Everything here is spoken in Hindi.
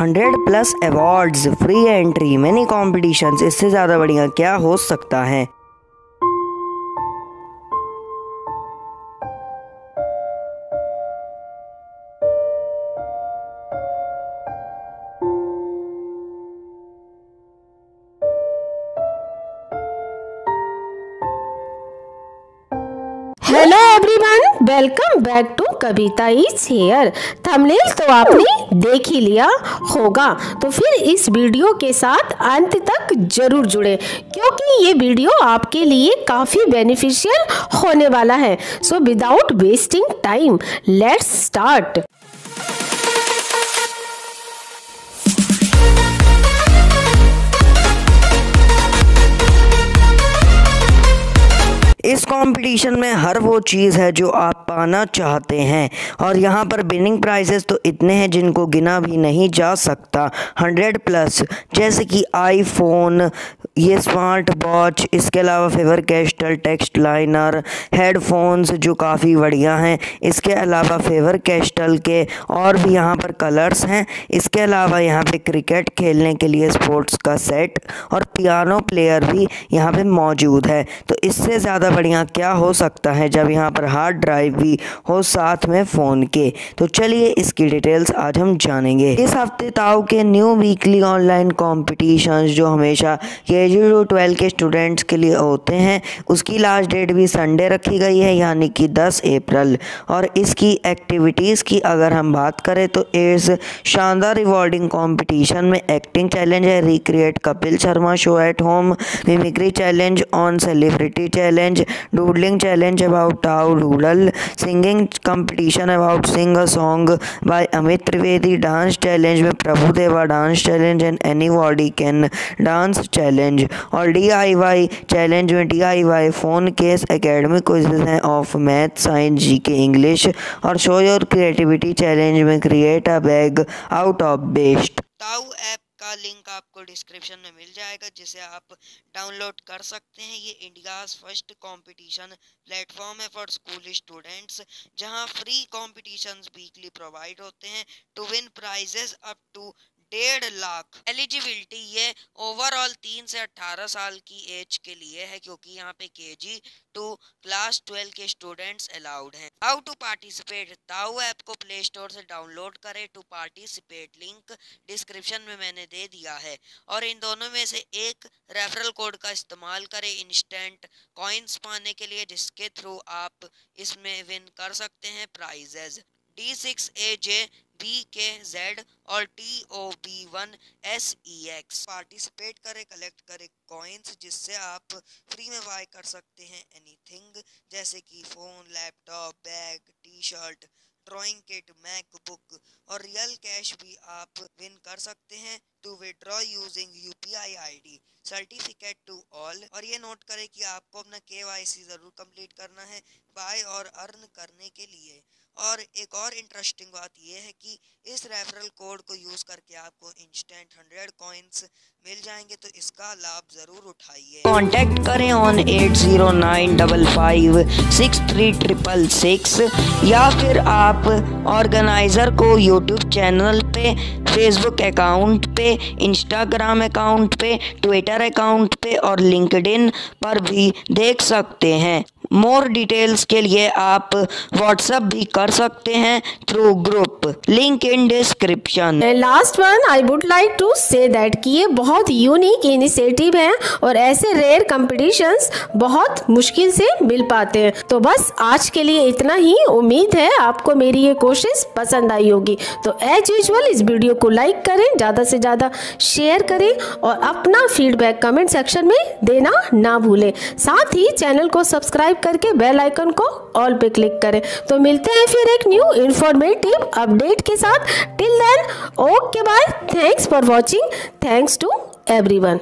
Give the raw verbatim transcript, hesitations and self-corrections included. Hundred plus awards, free entry, many competitions, इससे ज़्यादा बढ़िया क्या हो सकता है। Hello everyone, welcome back to Kavita is here. Thumbnail तो आपने देख ही लिया होगा, तो फिर इस वीडियो के साथ अंत तक जरूर जुड़े क्योंकि ये वीडियो आपके लिए काफ़ी बेनिफिशियल होने वाला है। So without wasting time let's start. इस कंपटीशन में हर वो चीज़ है जो आप पाना चाहते हैं और यहाँ पर विनिंग प्राइजेस तो इतने हैं जिनको गिना भी नहीं जा सकता। हंड्रेड प्लस जैसे कि आईफोन, ये स्मार्ट वॉच, इसके अलावा Faber Castell text liner, headphones जो काफ़ी बढ़िया हैं, इसके अलावा फेबर कैस्टल के और भी यहाँ पर कलर्स हैं, इसके अलावा यहाँ पे क्रिकेट खेलने के लिए स्पोर्ट्स का सेट और पियानो प्लेयर भी यहाँ पे मौजूद है। तो इससे ज़्यादा बढ़िया क्या हो सकता है जब यहाँ पर हार्ड ड्राइव भी हो साथ में फ़ोन के। तो चलिए इसकी डिटेल्स आज हम जानेंगे। इस हफ्ते ताऊ के न्यू वीकली ऑनलाइन कॉम्पिटिशन्स जो हमेशा के जी टू ट्वेल्व के स्टूडेंट्स के लिए होते हैं, उसकी लास्ट डेट भी संडे रखी गई है यानी कि दस अप्रैल। और इसकी एक्टिविटीज़ की अगर हम बात करें तो इस शानदार रिवॉर्डिंग कॉम्पिटिशन में एक्टिंग चैलेंज है, recreate Kapil Sharma show at home, mimicry challenge, on celebrity challenge, doodling challenge about Tau doodle, singing competition about sing a song by Amit Trivedi, dance challenge में Prabhudeva dance challenge and anybody can dance challenge और डी आई वाई चैलेंज में D I Y phone case academic quizzes हैं of math, science, GK, English और शो योर क्रिएटिविटी चैलेंज में create a bag out of best. Tau app का लिंक आपको डिस्क्रिप्शन में मिल जाएगा जिसे आप डाउनलोड कर सकते हैं। ये इंडियाज़ फर्स्ट कंपटीशन प्लेटफॉर्म है फॉर स्कूल स्टूडेंट्स जहां फ्री कॉम्पिटिशन्स वीकली प्रोवाइड होते हैं to win prizes up to डेढ़ लाख। एलिजिबिलिटी ये ओवरऑल तीन से अट्ठारह साल की एज के लिए है क्योंकि यहाँ पे केजी टू क्लास ट्वेल्व के स्टूडेंट्स अलाउड हैं। How to participate, Tau app को प्ले स्टोर से डाउनलोड करें। टू पार्टिसिपेट लिंक डिस्क्रिप्शन में मैंने दे दिया है और इन दोनों में से एक रेफरल कोड का इस्तेमाल करें इंस्टेंट कॉइन्स पाने के लिए जिसके थ्रू आप इसमें विन कर सकते हैं prizes. D six A J B K Z और T O B one S E X participate करें, कलेक्ट करें कॉइन्स जिससे आप फ्री में बाय कर सकते हैं एनीथिंग जैसे कि phone, laptop, bag, T shirt, drawing kit, MacBook और रियल कैश भी आप विन कर सकते हैं। To withdraw using UPI ID, certificate to all. और ये नोट करें कि आपको अपना केवाईसी ज़रूर कंप्लीट करना है बाय और अर्न करने के लिए। और एक और इंटरेस्टिंग बात यह है कि इस रेफरल कोड को यूज़ करके आपको इंस्टेंट हंड्रेड कॉइन्स मिल जाएंगे तो इसका लाभ ज़रूर उठाइए। कांटेक्ट करें on at zero nine double five six three triple six या फिर आप ऑर्गेनाइज़र को यूट्यूब चैनल पे, फेसबुक अकाउंट पे, इंस्टाग्राम अकाउंट पे, ट्विटर अकाउंट पे और लिंक्डइन पर भी देख सकते हैं। मोर डिटेल्स के लिए आप व्हाट्सएप भी कर सकते हैं through group, link in description. Last one I would like to say that कि ये बहुत यूनिक इनिशिएटिव है और ऐसे रेयर कंपटीशंस बहुत मुश्किल से मिल पाते हैं। तो बस आज के लिए इतना ही। उम्मीद है आपको मेरी ये कोशिश पसंद आई होगी। तो एज यूजुअल इस वीडियो को लाइक करें, ज़्यादा से ज़्यादा शेयर करें और अपना फीडबैक कमेंट सेक्शन में देना ना भूलें। साथ ही चैनल को सब्सक्राइब करके बेल आइकन को ऑल पे क्लिक करें। तो मिलते हैं फिर एक न्यू इंफॉर्मेटिव अपडेट के साथ। Till then okay bye, thanks for watching, thanks to everyone.